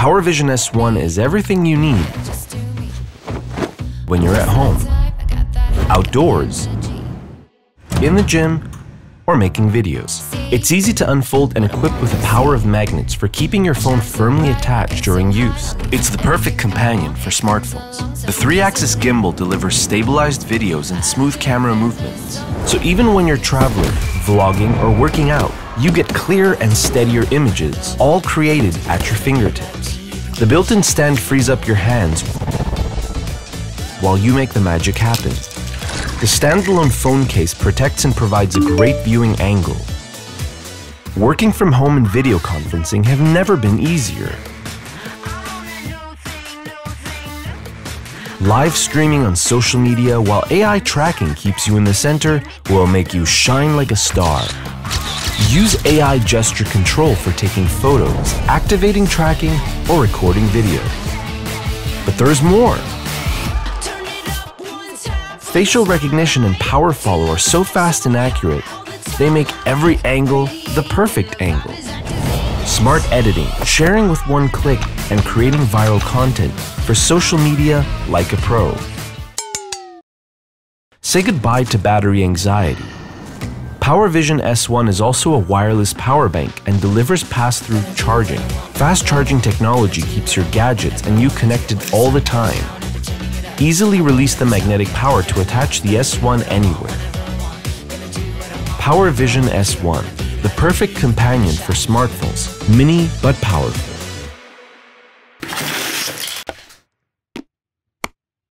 PowerVision S1 is everything you need when you're at home, outdoors, in the gym, or making videos. It's easy to unfold and equipped with the power of magnets for keeping your phone firmly attached during use. It's the perfect companion for smartphones. The 3-axis gimbal delivers stabilized videos and smooth camera movements. So even when you're traveling, vlogging, or working out, you get clear and steadier images, all created at your fingertips. The built-in stand frees up your hands while you make the magic happen. The standalone phone case protects and provides a great viewing angle. Working from home and video conferencing have never been easier. Live streaming on social media while AI tracking keeps you in the center will make you shine like a star. Use AI gesture control for taking photos, activating tracking, or recording video. But there's more! Facial recognition and power follow are so fast and accurate, they make every angle the perfect angle. Smart editing, sharing with one click, and creating viral content for social media like a pro. Say goodbye to battery anxiety. PowerVision S1 is also a wireless power bank and delivers pass-through charging. Fast charging technology keeps your gadgets and you connected all the time. Easily release the magnetic power to attach the S1 anywhere. PowerVision S1, the perfect companion for smartphones, mini but powerful.